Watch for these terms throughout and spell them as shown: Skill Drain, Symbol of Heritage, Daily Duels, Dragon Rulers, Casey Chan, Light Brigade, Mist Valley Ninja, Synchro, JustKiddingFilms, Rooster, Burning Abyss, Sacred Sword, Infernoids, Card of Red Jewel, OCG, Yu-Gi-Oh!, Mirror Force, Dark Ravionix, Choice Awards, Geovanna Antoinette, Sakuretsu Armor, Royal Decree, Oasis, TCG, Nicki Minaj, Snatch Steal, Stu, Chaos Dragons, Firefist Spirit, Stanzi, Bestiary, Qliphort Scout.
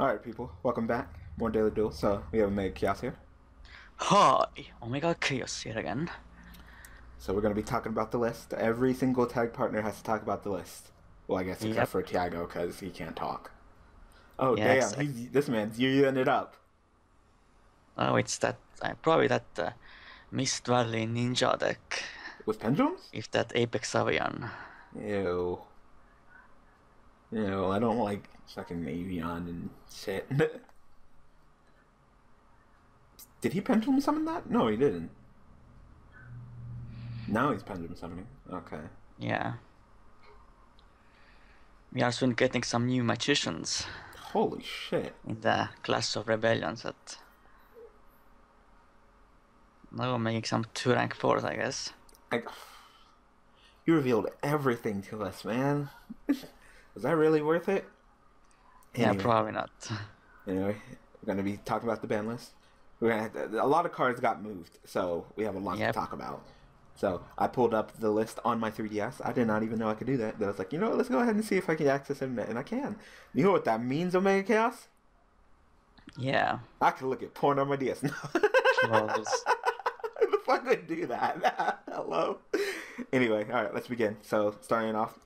Alright people, welcome back. More Daily Duel, so we have Omega Khaos here. Hi! Omega Khaos here again. So we're going to be talking about the list. Every single tag partner has to talk about the list. Well, I guess except for Tiago, because he can't talk. Oh yeah, damn, exactly. This man's yuyaing it up. Oh, it's that, probably that Mist Valley Ninja deck. With pendulums? If that Apex Avian. Ew. Ew, I don't like fucking Avian and shit. Did he pendulum summon that? No, he didn't. Now he's pendulum summoning. Okay. Yeah. We are soon getting some new magicians. Holy shit. In the Clash of Rebellions that... Now we're making some 2 rank 4s, I guess. You revealed everything to us, man. Was that really worth it? Anyway. Yeah, probably not. Anyway, we're going to be talking about the ban list. We're gonna have to, a lot of cards got moved, so we have a lot to talk about. So I pulled up the list on my 3DS. I did not even know I could do that. Then I was like, you know what, let's go ahead and see if I can access internet, and I can. You know what that means, Omega Khaos? Yeah. I can look at porn on my DS now. Who the fuck would do that? Hello? Anyway, alright, let's begin. So, starting off,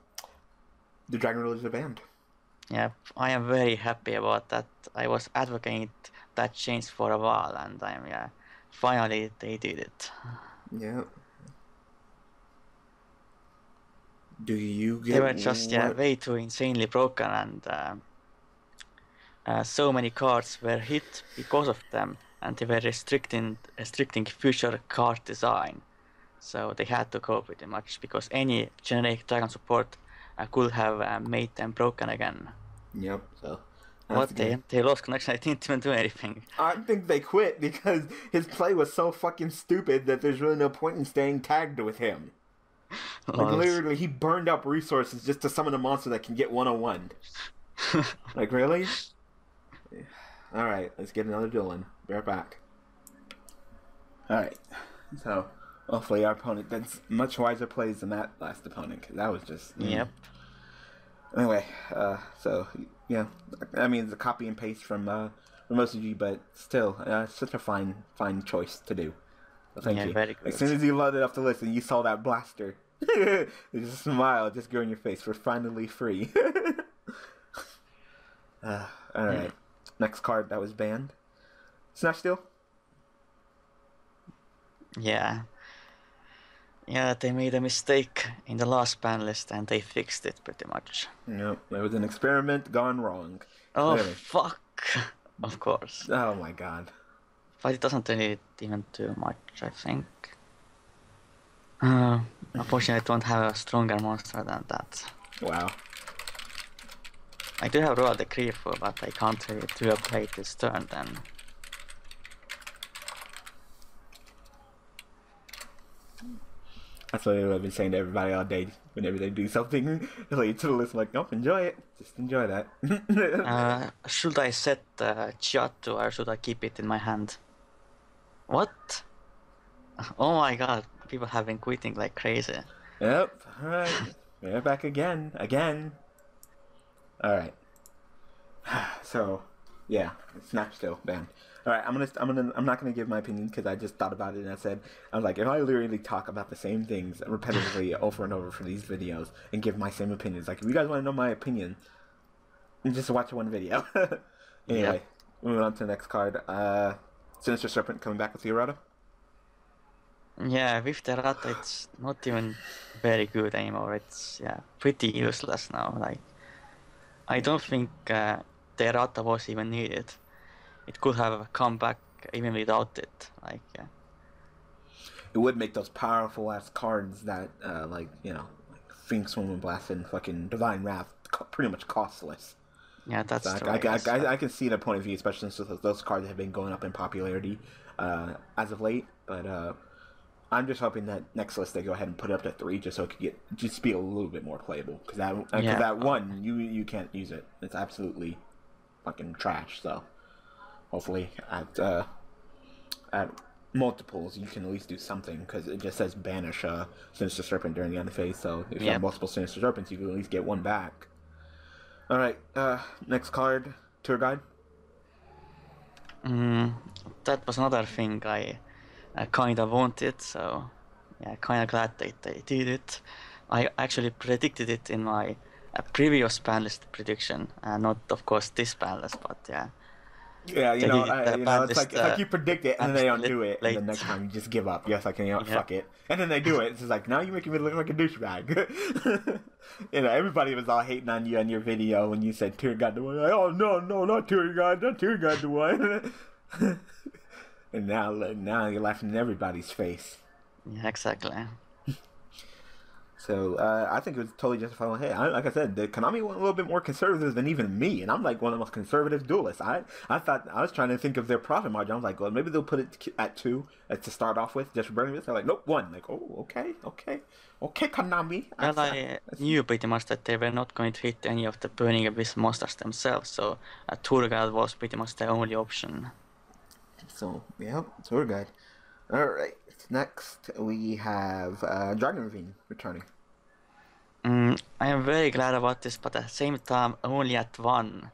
the Dragon Rulers are banned. Yeah, I am very happy about that. I was advocating that change for a while, and I'm, finally they did it. Yeah. Do you get? They were just way too insanely broken, and so many cards were hit because of them, and they were restricting future card design. So they had to go pretty much because any generic dragon support could have made them broken again. Yep. So. What they lost connection. I didn't even do anything. I think they quit because his play was so fucking stupid that there's really no point in staying tagged with him. Like, literally, he burned up resources just to summon a monster that can get 1/1. Like, really? Alright, let's get another duel in. Be right back. Alright, so hopefully our opponent did much wiser plays than that last opponent, because that was just... Yep. Anyway, so, yeah, I mean, it's a copy and paste from OCG, but still, it's such a fine choice to do. So thank you. Very good. As soon as you loaded up the list and you saw that blaster... There's a smile just go in your face. We're finally free. Alright. Yeah. Next card that was banned. Snatch Steal? Yeah. Yeah, they made a mistake in the last ban list and they fixed it pretty much. Nope. There was an experiment gone wrong. Oh, anyway. Fuck. Of course. Oh my god. But it doesn't really even do much, I think. Unfortunately, I don't have a stronger monster than that. Wow. I do have Royal Decree, but I can't really do a play this turn then. That's what I've been saying to everybody all day. Whenever they do something related to the list, I'm like, nope, enjoy it. Just enjoy that. Should I set Chiatu or should I keep it in my hand? What? Oh my god. People have been quitting like crazy. Yep. All right. We're back again. All right. So, yeah, Snatch Steal banned. All right. I'm not gonna give my opinion because I just thought about it and I said, I was like, if I literally talk about the same things repetitively over and over for these videos and give my same opinions, like if you guys want to know my opinion, just watch one video. Anyway, moving on to the next card. Sinister Serpent coming back with the errata. Yeah, with the rat, it's not even very good anymore. It's pretty useless now. Like, I don't think the rat was even needed. It could have come back even without it. Like, it would make those powerful ass cards that, like like Phoenix Swarm and Blast and fucking Divine Wrath, pretty much costless. Yeah, that's so true. I can see the point of view, especially since those cards have been going up in popularity as of late, but. I'm just hoping that next list they go ahead and put it up to 3, just so it could just be a little bit more playable. Because that one, you can't use it. It's absolutely fucking trash. So hopefully at multiples you can at least do something. Because it just says banish Sinister Serpent during the end of phase. So if you have multiple Sinister Serpents, you can at least get one back. All right, next card, Tour Guide. That was another thing I kind of wanted, so yeah, kind of glad that they did it. I actually predicted it in my previous banlist prediction, not of course this banlist, but yeah. Yeah, you know, it's like you predict it and they don't do it, and the next time you just give up. Yes, I can, you know, fuck it. And then they do it. It's just like, now you're making me look like a douchebag. You know, everybody was all hating on you and your video when you said Tour Guide the One. Like, oh no, no, not Tour Guide, not Tour Guide the One. And now you're laughing in everybody's face. Yeah, exactly. So I think it was totally justifiable. Hey, like I said, the Konami went a little bit more conservative than even me, and I'm like one of the most conservative duelists. I thought, I was trying to think of their profit margin. I was like, well, maybe they'll put it at 2 to start off with, just for Burning Abyss. They're like, nope, 1. Like, oh, okay, Konami. Well, I knew pretty much that they were not going to hit any of the Burning Abyss monsters themselves, so a Tour Guide was pretty much the only option. So yeah, Tour Guide. All right, next we have Dragon Ravine returning. I am very glad about this, but at the same time, only at 1.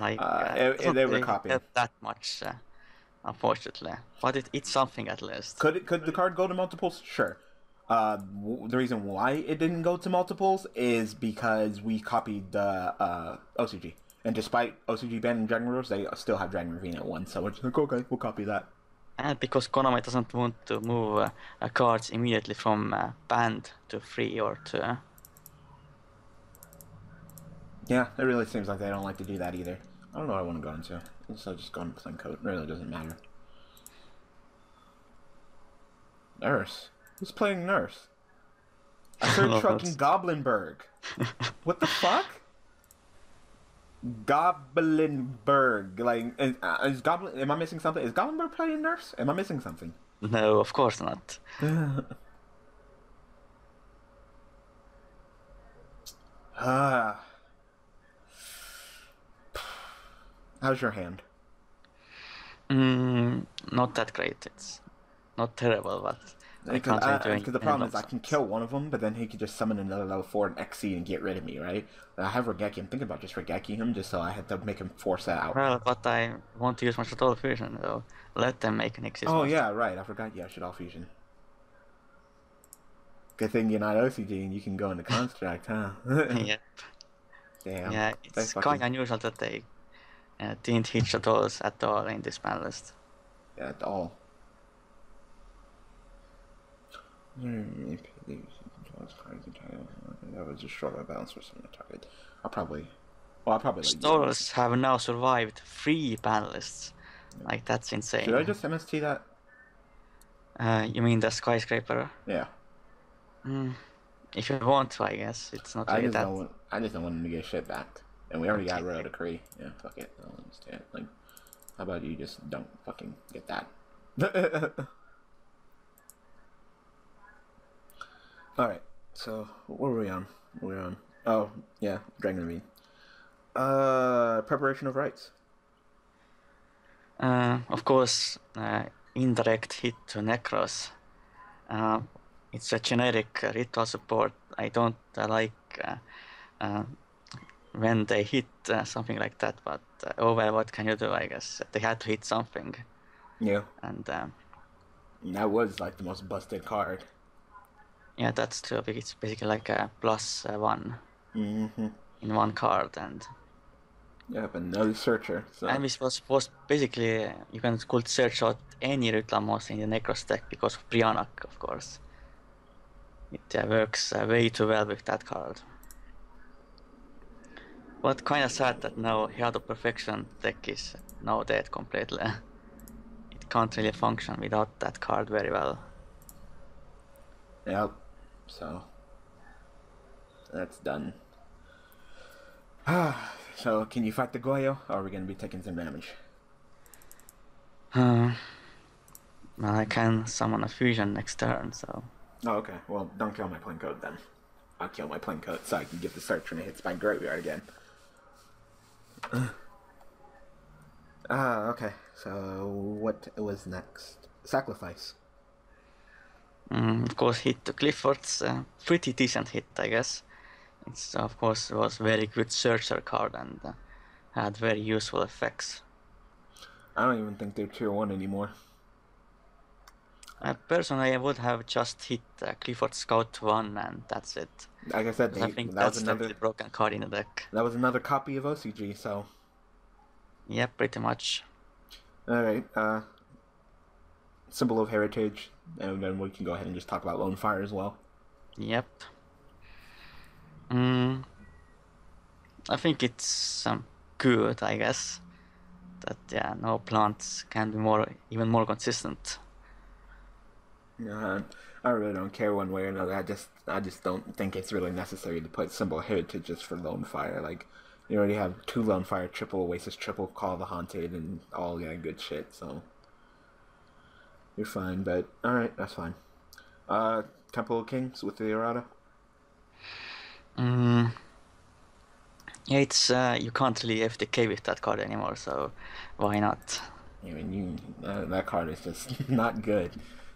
Like, they were copying that much, unfortunately. But it's something at least. Could the card go to multiples? Sure. The reason why it didn't go to multiples is because we copied the OCG, and despite OCG banning Dragon Rulers, they still have Dragon Ravine at 1. So we're just like, okay, we'll copy that. And because Konami doesn't want to move cards immediately from banned to free or to. Yeah, it really seems like they don't like to do that either. I don't know what I want to go into. So just go into plain code. It really doesn't matter. Nurse. Who's playing Nurse? I heard trucking Goblinberg. What the fuck? Goblinberg. Like, is Goblin? Am I missing something? Is Goblinberg playing Nurse? Am I missing something? No, of course not. Ah. How's your hand? Not that great. It's not terrible, but because the problem is I can kill one of them, but then he could just summon another level 4 and Xe and get rid of me, right? I have Regeki. I'm thinking about just Regeki him, just so I have to make him force that out. Well, but I want to use my Shadow Fusion, so let them make an Xe. Oh yeah, right. I forgot. Yeah, Shadow Fusion. Good thing you're not OCD and you can go into Construct, huh? Yep. Damn. Yeah, it's kind of unusual that they didn't hit Shadows at all in this ban list. Yeah, at all. That was a short balance for some target. I'll probably. Shadows have now survived 3 ban lists. Yeah. Like, that's insane. Should I just MST that? You mean the skyscraper? Yeah. If you want to, I guess. It's not really that. I just don't want them to get shit back. And we already got Royal Decree. Yeah, fuck it. I don't understand. Like, how about you just don't fucking get that? Alright, so what were we on? We're on. Oh, yeah, Dragon Ravine. Preparation of Rites. Of course, indirect hit to Necros. It's a generic ritual support. I don't like. When they hit something like that, but oh well, what can you do? I guess they had to hit something. Yeah. And that was like the most busted card. Yeah, that's true. It's basically like a plus 1 in 1 card, and yeah, but no searcher. So. And this was basically you could search out any ritual monster in the Necros deck because of Priyannak, of course. It works way too well with that card. But kind of sad that now Shadow Perfection deck is now dead completely. It can't really function without that card very well. Yep, so that's done. So can you fight the Goyo, or are we going to be taking some damage? Well, I can summon a fusion next turn, so... Oh, okay. Well, don't kill my plain code then. I'll kill my plain code so I can get the search when it hits my graveyard again. Okay, so what was next? Sacrifice. Of course, hit to Qliphourt's pretty decent hit, I guess. It's of course was very good searcher card and had very useful effects. I don't even think they're tier 1 anymore. Personally, I would have just hit Qliphort Scout 1 and that's it. Like I said, I think that was another broken card in the deck. That was another copy of OCG, so... Yeah, pretty much. Alright, Symbol of Heritage, and then we can go ahead and just talk about Lone Fire as well. Yep. I think it's good, I guess. That, yeah, no plants can be even more consistent. I really don't care one way or another. I just don't think it's really necessary to put Symbol of Heritage just for Lone Fire. Like, you already have 2 Lone Fire, triple Oasis, triple Call of the Haunted, and all that good shit. So you're fine. But all right, that's fine. Temple of Kings with the errata. Yeah, it's you can't really FTK with that card anymore. So why not? I mean, that card is just not good.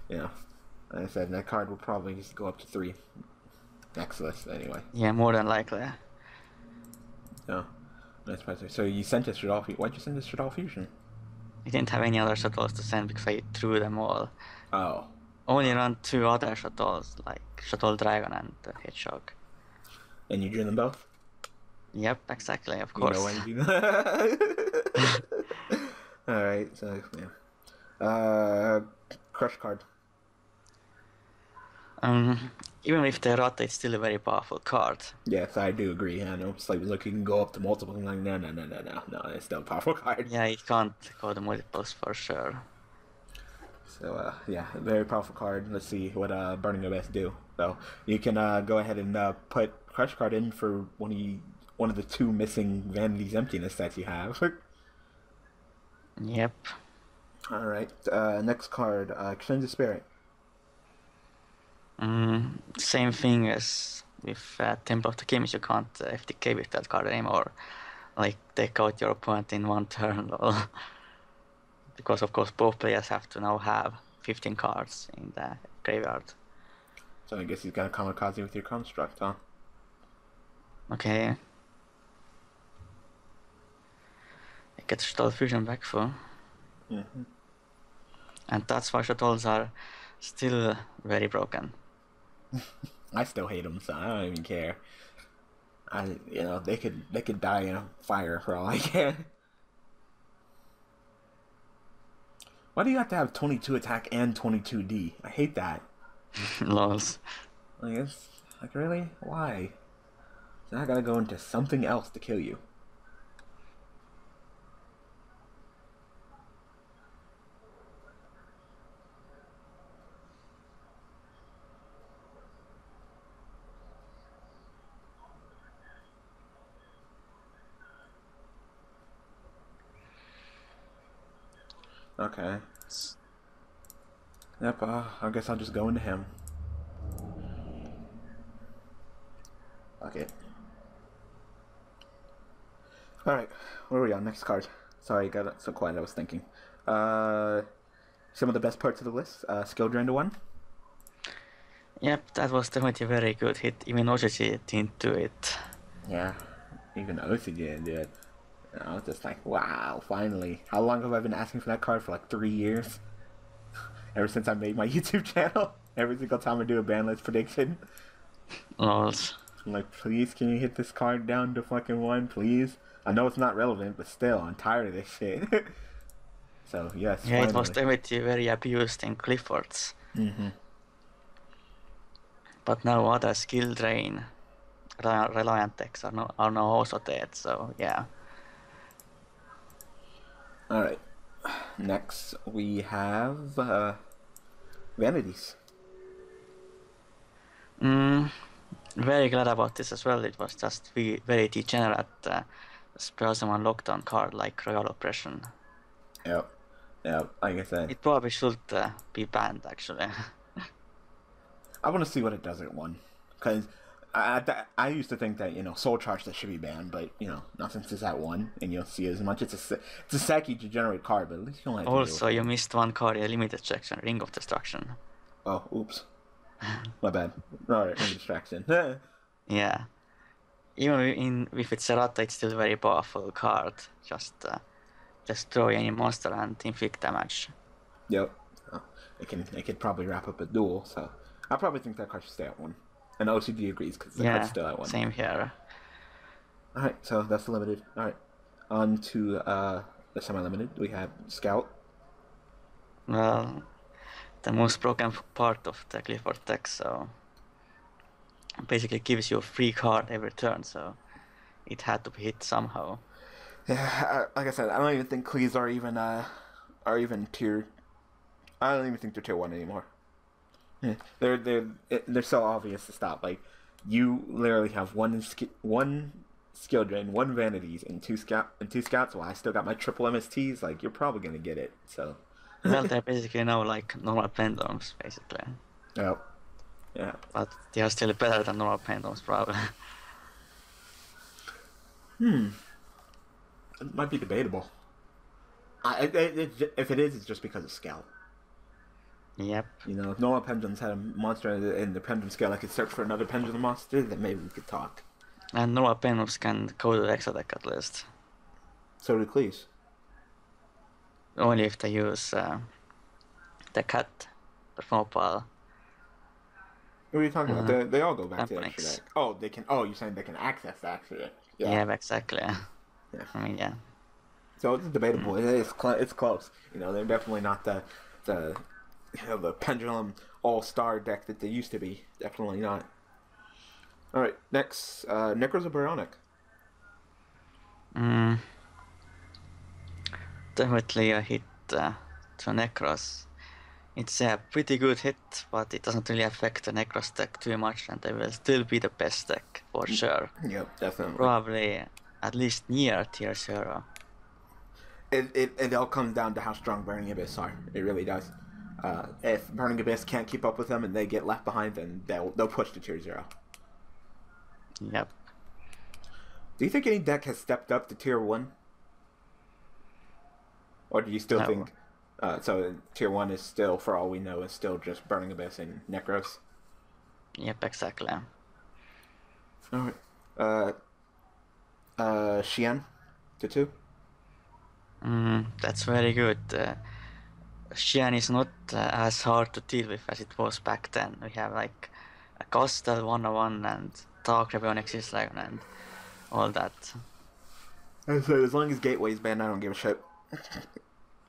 Yeah, like I said, that card will probably just go up to 3 next list anyway. Yeah, more than likely. No, that's better. So you sent us Shadow Fusion. Why'd you send us Shadow Fusion? I didn't have any other shuttles to send because I threw them all. Oh. Only ran 2 other shuttles, like Shuttle Dragon and Hedgehog. And you drew them both? Yep, exactly, of course. You know why you do. Alright, so, yeah. Crush Card. Even with the errata, it's still a very powerful card. Yes, I do agree. I know it's like, look, you can go up to multiple. I'm like, no, it's still a powerful card. Yeah, it can't go to multiples for sure. So, yeah, very powerful card. Let's see what Burning Abyss do. So, you can go ahead and put Crush Card in for one of the 2 missing Vanity's Emptiness that you have. Yep. Alright, next card, Sinister Serpent. Same thing as with Temple of the Kings, you can't FTK with that card anymore. Like, take out your opponent in 1 turn. Because, of course, both players have to now have 15 cards in the graveyard. So I guess he's gonna kamikaze with your construct, huh? Okay. I get Shadow Fusion back for. Mm-hmm. And that's why Shadows are still very broken. I still hate them, so I don't even care. You know, they could die in a fire for all I care. Why do you have to have 22 attack and 22 D? I hate that. Lols. Like really? Why? So I gotta go into something else to kill you. Okay. Yep, I guess I'll just go into him. Okay. Alright, where are we on? Next card. Sorry, I got so quiet I was thinking. Some of the best parts of the list. Skill Drain to 1. Yep, that was definitely a very good hit. Even OCG didn't do it. Yeah, even OCG didn't do it. I was just like, wow, finally. How long have I been asking for that card? For like 3 years? Ever since I made my YouTube channel? Every single time I do a ban list prediction. Lols. I'm like, please, can you hit this card down to fucking 1, please? I know it's not relevant, but still, I'm tired of this shit. So, yes, yeah, finally. It was definitely very abused in Qliphort's. Mm-hmm. But now other Skill Drain reliant decks are now also dead, so yeah. Alright, next we have Vanities. Very glad about this as well. It was just very degenerate spells and one lockdown card like Royal Oppression. Yep, yep, like I said. It probably should be banned actually. I want to see what it does at 1. Because I used to think that, you know, Soul Charge that should be banned, but, you know, not since it's at 1, and you'll see as much. It's a sacky degenerate card, but at least you don't have to deal with it. Also, you missed 1 card in a limited section, Ring of Destruction. Oh, oops. My bad. Alright, Ring of Destruction. Yeah. Even with its errata, it's still a very powerful card. Just Destroy any monster and inflict damage. Yep. Oh, it could probably wrap up a duel, so I probably think that Crush Scout one. And OCD agrees because the Crush Scout one. Same here. Alright, so that's limited. Alright. On to the semi-limited. We have Scout. Well, the most broken part of the Qliphort deck, so basically gives you a free card every turn, so it had to be hit somehow. Yeah, like I said, I don't even think Qlis are even tier. I don't even think they're tier 1 anymore. Yeah. They're so obvious to stop. Like, you literally have one skill drain, one vanities, and two scouts. Well, I still got my triple MSTs. Like, you're probably gonna get it. So. Well, they're basically now like normal pendulums, basically. Oh. Yeah. But they are still better than normal pendulums, probably. It might be debatable. If it is, it's just because of Scout. Yep. You know, if normal pendulums had a monster in the pendulum scale, I could search for another pendulum monster, then maybe we could talk. And normal pendulums can go to the extra deck at least. So do Qlis. Only if they use the cat, the Snowball. What are you talking about? They all go back to the extra deck. Oh, they can. Oh, you're saying they can access the extra deck. Yeah, yeah, exactly. Yeah. I mean, yeah. So it's debatable. It's close. You know, they're definitely not the pendulum all-star deck that they used to be. Definitely not. All right, next, Necros or Bionic? Definitely a hit to Necros. It's a pretty good hit, but it doesn't really affect the Necros deck too much, and they will still be the best deck for sure. Yeah, definitely. Probably at least near tier 0. It all comes down to how strong Burning Abyss are. It really does. If Burning Abyss can't keep up with them and they get left behind, then they'll push to tier 0. Yep. Do you think any deck has stepped up to tier 1? Or do you still think... so tier 1 is still, for all we know, is still just Burning Abyss and Necros? Yep, exactly. Alright. Xian to 2? That's very good. Xian is not as hard to deal with as it was back then. We have like a Costal 101 and Dark Ravionix is like and all that. And so as long as Gateway's banned, I don't give a shit.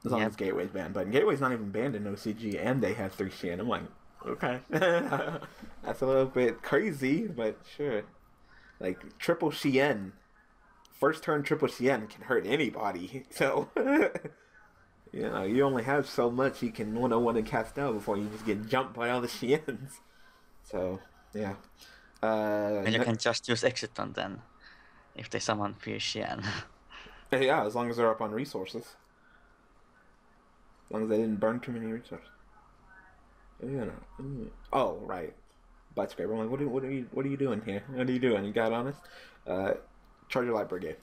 As long as Gateway's banned, but Gateway's not even banned in OCG, and they have 3 Xian. I'm like, okay, that's a little bit crazy, but sure. Like triple Xian. First turn triple Xian can hurt anybody, so you know, you only have so much you can 101 and cast out before you just get jumped by all the Xians. So yeah, and you can just use exit on them if they summon fear Xian. Yeah, as long as they're up on resources, as long as they didn't burn too many resources. You know. Oh right, Butt Scraper. I'm like, what are you doing here? What are you doing? You got honest. Charger Light Brigade.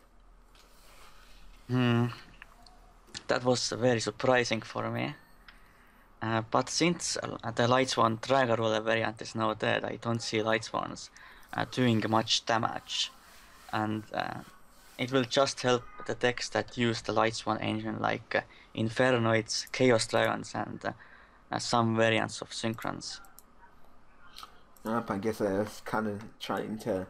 That was very surprising for me. But since the Lightsworn Dragon Roller variant is now dead, I don't see Lightsworns doing much damage. And it will just help the decks that use the Lightsworn engine, like Infernoids, Chaos Dragons, and some variants of Synchrons. I guess I was kind of trying to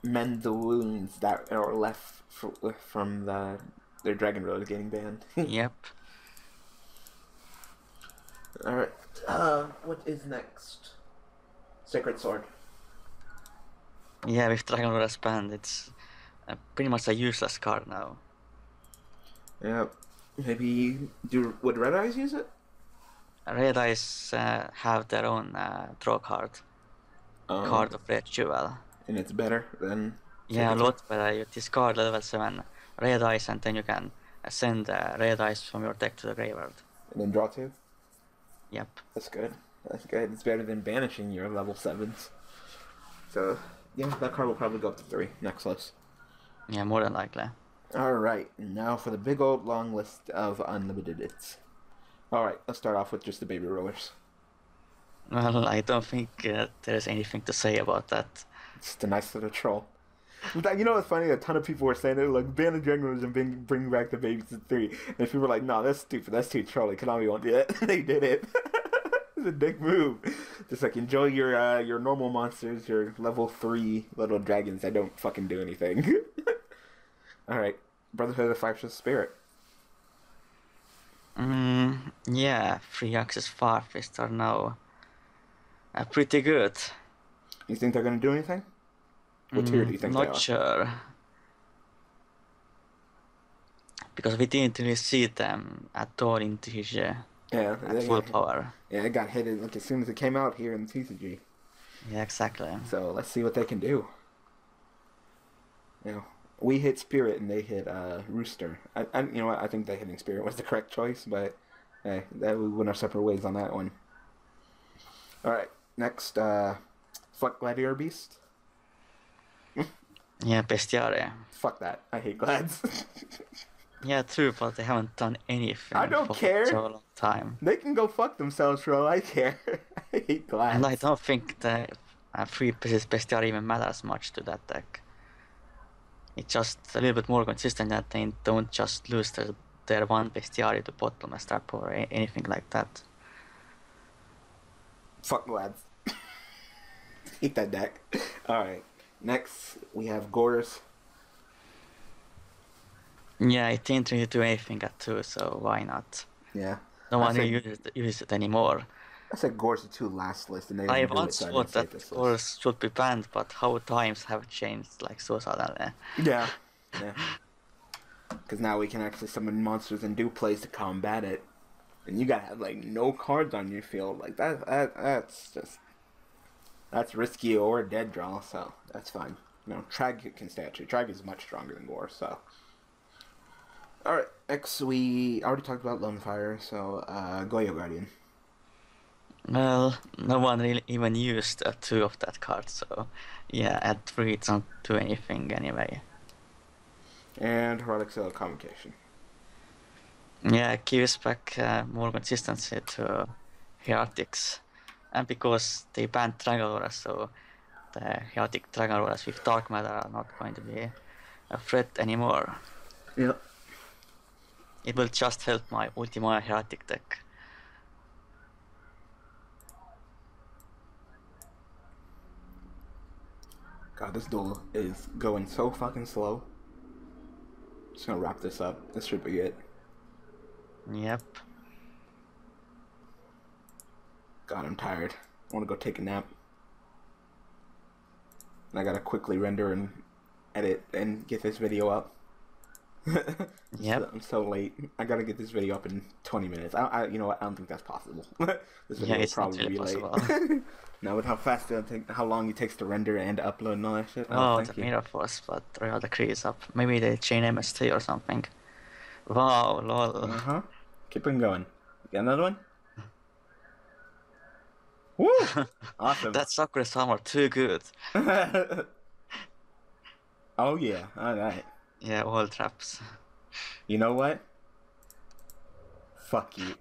mend the wounds that are left from their Dragon Roller getting banned. Yep. Alright, what is next? Sacred Sword. Yeah, with Dragon Roller banned, it's pretty much a useless card now. Yeah, maybe... would Red-Eyes use it? Red-Eyes have their own draw card. Card of Red Jewel. And it's better than... Yeah, a lot better. You discard level 7 Red-Eyes and then you can send Red-Eyes from your deck to the graveyard. And then draw 2? Yep. That's good. That's good. It's better than banishing your level 7s. So, yeah, that card will probably go up to 3. Next list. Yeah, more than likely. Alright, now for the big old long list of unlimited hits. Alright, let's start off with just the Baby Rollers. Well, I don't think there's anything to say about that. It's a nice little troll. You know what's funny? A ton of people were saying it, like, ban the Dragon Rulers and bring back the Babies to 3. And people were like, no, that's stupid. That's too trolly. Konami won't do it. They did it. It's a dick move. Just like, enjoy your normal monsters, your level 3 little dragons that don't fucking do anything. Alright. Brotherhood of Firefist Spirit. Yeah, free access Firefist are now pretty good. You think they're going to do anything? What tier do you think they are? Not sure. Because we didn't really see them at all in TCG. Yeah, at full power. Yeah, it got hit like, as soon as it came out here in TCG. Yeah, exactly. So let's see what they can do. You know, we hit Spirit and they hit Rooster. You know what? I think that hitting Spirit was the correct choice, but hey, we went our separate ways on that one. All right, next, fuck Gladiator Beast. Yeah, Bestiary. Fuck that. I hate Glads. Yeah, true, but they haven't done anything. I don't care. For so long time. They can go fuck themselves for all I care. I hate Glads. And I don't think the free pieces Bestiary even matters much to that deck. It's just a little bit more consistent that they don't just lose their one Bestiary to bottomless trap or anything like that. Fuck Glads. Hate that deck. Alright. Next, we have Gorus. Yeah, it didn't really do anything at 2, so why not? Yeah. No one uses it anymore. I said Gorus at 2 last list, and they didn't do it, so I once thought that Gorus should be banned, but how times have changed, like, so suddenly. Yeah. Yeah. Because now we can actually summon monsters and do plays to combat it. And you gotta have, like, no cards on your field. Like, that's just... That's risky or dead draw, so that's fine. You know, Trag can stay at you. Trag is much stronger than Gore, so. Alright, next we already talked about Lone Fire, so Goyo Guardian. Well, no one really even used a 2 of that card, so yeah, at 3 it doesn't do anything anyway. And Heroic Seal of Convocation. Yeah, it gives back more consistency to Heretics. And because they banned Triangle Auras, so the chaotic Dragon Rulers with Dark Matter are not going to be a threat anymore. Yeah. It will just help my Ultima Heretic deck. God, this duel is going so fucking slow. Just gonna wrap this up. This should be it. Yep. God, I'm tired. I want to go take a nap. And I gotta quickly render and edit and get this video up. Yeah, I'm so late. I gotta get this video up in 20 minutes. You know what? I don't think that's possible. This video will probably really be late. No, with how fast it'll take, how long it takes to render and upload and all that shit. Oh, it's a Mirror Force, but Royal Decree is up. Maybe they chain MST or something. Wow, lol. Uh huh. Keep on going. Got another one? Woo! Awesome. That Sakura Summer, too good. Oh yeah, alright. Yeah, all traps. You know what? Fuck you.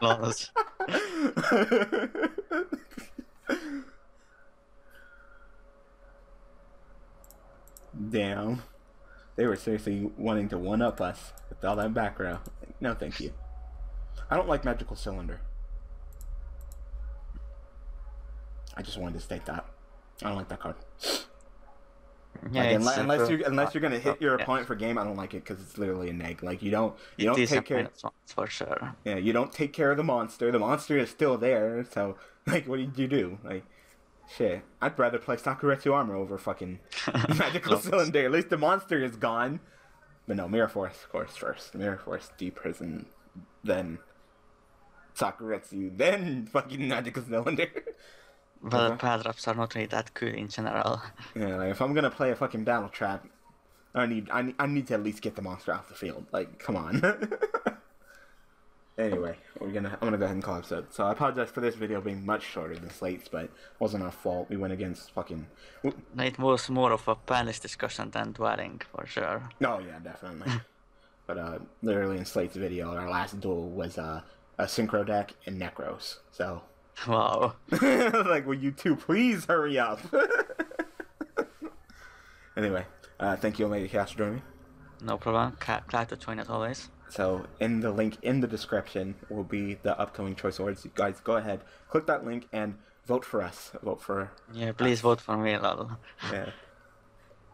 Lost. Damn. They were seriously wanting to one-up us with all that back row. No, thank you. I don't like Magical Cylinder. I just wanted to state that. I don't like that card. Yeah, like, unless you're gonna hit your opponent for game, I don't like it because it's literally a neg. Like you don't take care of, for sure. Yeah, you don't take care of the monster. The monster is still there, so like, what did you do? Like, shit. I'd rather play Sakuretsu Armor over fucking Magical Cylinder. At least the monster is gone. But no, Mirror Force, of course, first. Mirror Force, D-Prison, then Sakuretsu, then fucking Magical Cylinder. Well, power traps are not really that good in general. Yeah, like, if I'm gonna play a fucking battle trap, I need to at least get the monster off the field. Like, come on. Anyway, I'm gonna go ahead and call it episode. So I apologize for this video being much shorter than Slate's, but it wasn't our fault. We went against fucking. It was more of a panelist discussion than dwelling, for sure. Oh yeah, definitely. But literally in Slate's video, our last duel was a synchro deck and Necros. So. Wow. Like, will you two please hurry up? Anyway, thank you, Omega Khaos, for joining me. No problem. Glad to join as always. So in the link in the description will be the upcoming Choice Awards. You guys go ahead, click that link, and vote for us. Vote for... Yeah, please vote for me, Lolo. Yeah.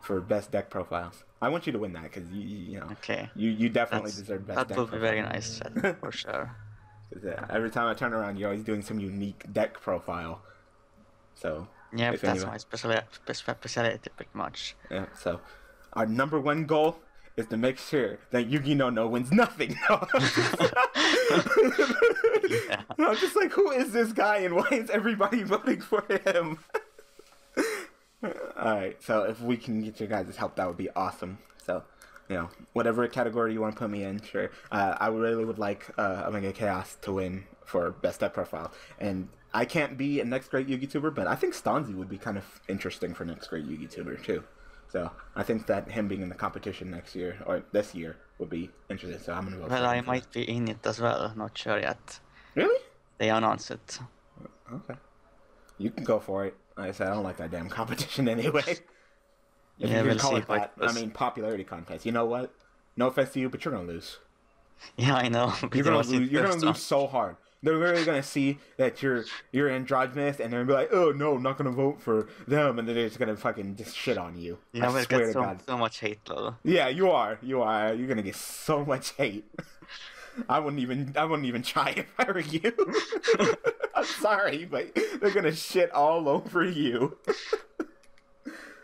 For best deck profiles. I want you to win that, because you know, okay, you definitely deserve best deck profiles. That would be very nice, for sure. Yeah, every time I turn around, you're always doing some unique deck profile. So yeah, that's my specialty pretty much. Yeah, so our #1 goal is to make sure that Yu-Gi-Oh! No wins nothing. No. Yeah. I'm just like, who is this guy and why is everybody voting for him? Alright, so if we can get your guys' help, that would be awesome. So, you know, whatever category you want to put me in, sure. I really would like Omega Khaos to win for Best Deck Profile. And I can't be a Next Great Yu-Gi-Tuber, but I think Stanzi would be kind of interesting for Next Great Yu-Gi-Tuber, too. So I think that him being in the competition next year, or this year, would be interesting. So I'm going to vote for him. Well, I might be in it as well. Not sure yet. Really? They announced it. Okay. You can go for it. Like I said, I don't like that damn competition anyway. If yeah, you can call it that, I mean, popularity contest. You know what? No offense to you, but you're going to lose. Yeah, I know. You're going to lose. You're going to lose so hard. They're really going to see that you're androgynous, and they're going to be like, oh, no, I'm not going to vote for them, and then they're just going to fucking just shit on you. Yeah, I swear to God. So much hate, though. Yeah, you are. You are. You're going to get so much hate. I wouldn't even try if I were you. I'm sorry, but they're going to shit all over you.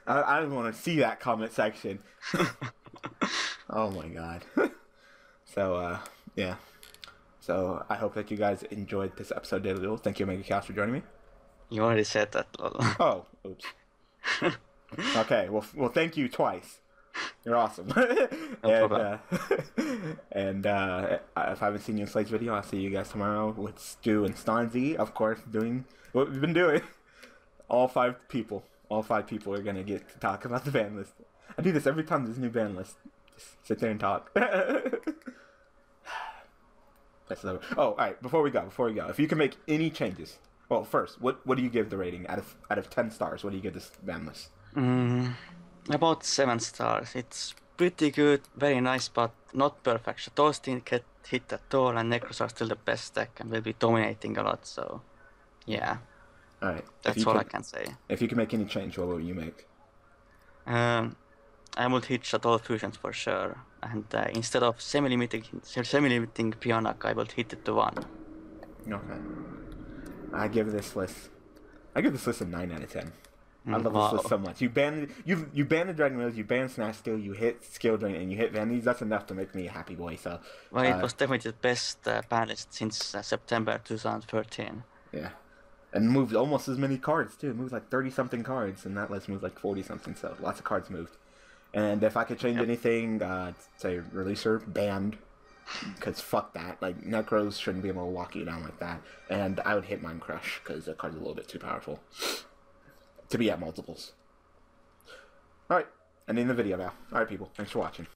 I don't want to see that comment section. Oh, my God. So, yeah. So, I hope that you guys enjoyed this episode of Daily. Thank you, Omega Khaos, for joining me. You already said that, Lolo. Oh, oops. Okay, well, thank you twice. You're awesome. And if I haven't seen you in Slade's video, I'll see you guys tomorrow with Stu and Stanzi, of course, doing what we've been doing. All 5 people. All 5 people are going to get to talk about the ban list. I do this every time there's a new ban list. Just sit there and talk. Oh, alright, before we go, if you can make any changes, well, first, what do you give the rating out of 10 stars? What do you give this ban list? About 7 stars. It's pretty good, very nice, but not perfect. Shadows didn't get hit at all, and Necros are still the best deck, and will be dominating a lot, so, yeah. Alright. That's all I can say. If you can make any change, what will you make? I would hit Shadow Fusions for sure, and instead of semi-limiting Priyannak, I would hit it to 1. Okay. I give this list a 9 out of 10. I love this list so much. You banned the Dragon Rulers, you banned Snatch Steal, you hit Skill Drain, and you hit Vanities. That's enough to make me a happy boy. So. Well, it was definitely the best ban list since September 2013. Yeah. And moved almost as many cards too. It moved like 30-something cards, and that list moved like 40-something. So lots of cards moved. And if I could change anything, say Releaser, banned, because fuck that. Like, Necros shouldn't be able to walk you down like that. And I would hit Mime Crush, because that card's a little bit too powerful to be at multiples. Alright, ending the video now. Alright, people, thanks for watching.